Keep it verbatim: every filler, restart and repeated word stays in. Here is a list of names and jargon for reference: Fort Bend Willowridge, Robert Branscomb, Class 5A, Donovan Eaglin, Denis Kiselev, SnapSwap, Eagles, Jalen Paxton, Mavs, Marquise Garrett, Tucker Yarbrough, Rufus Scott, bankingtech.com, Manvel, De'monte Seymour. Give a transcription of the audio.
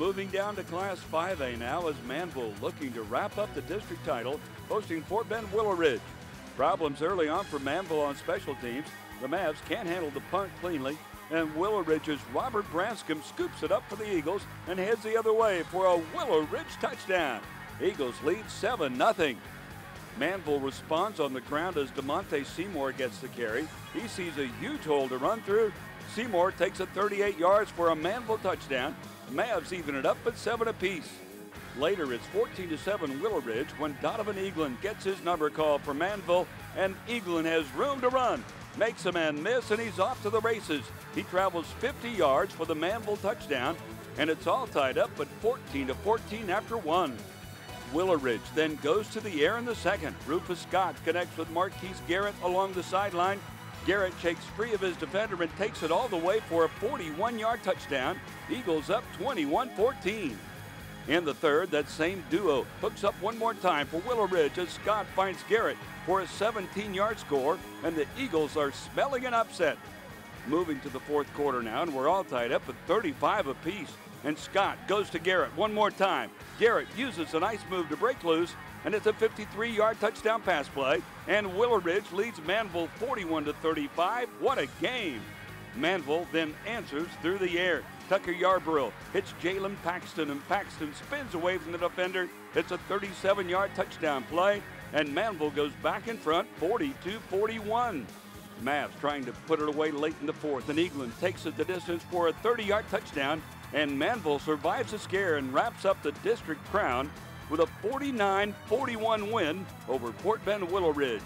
Moving down to Class five A now is Manvel, looking to wrap up the district title, hosting Fort Bend Willowridge. Problems early on for Manvel on special teams. The Mavs can't handle the punt cleanly, and Willowridge's Robert Branscomb scoops it up for the Eagles and heads the other way for a Willowridge touchdown. Eagles lead seven nothing. Manvel responds on the ground as De'monte Seymour gets the carry. He sees a huge hole to run through. Seymour takes it thirty-eight yards for a Manvel touchdown. The Mavs even it up at seven apiece. Later, it's fourteen to seven Willowridge when Donovan Eaglin gets his number called for Manvel, and Eaglin has room to run. Makes a man miss, and he's off to the races. He travels fifty yards for the Manvel touchdown, and it's all tied up at fourteen to fourteen after one. Willowridge then goes to the air in the second. Rufus Scott connects with Marquise Garrett along the sideline. Garrett shakes free of his defender and takes it all the way for a forty-one yard touchdown. Eagles up twenty-one fourteen. In the third, that same duo hooks up one more time for Willowridge as Scott finds Garrett for a seventeen yard score, and the Eagles are smelling an upset. Moving to the fourth quarter now, and we're all tied up at thirty-five apiece. And Scott goes to Garrett one more time. Garrett uses a nice move to break loose, and it's a fifty-three yard touchdown pass play, and Willowridge leads Manvel forty-one to thirty-five. What a game! Manvel then answers through the air. Tucker Yarbrough hits Jalen Paxton, and Paxton spins away from the defender. It's a thirty-seven yard touchdown play, and Manvel goes back in front forty-two forty-one. Mavs trying to put it away late in the fourth, and Eaglin takes it the distance for a thirty yard touchdown, and Manvel survives the scare and wraps up the district crown with a forty-nine forty-one win over Fort Bend Willowridge.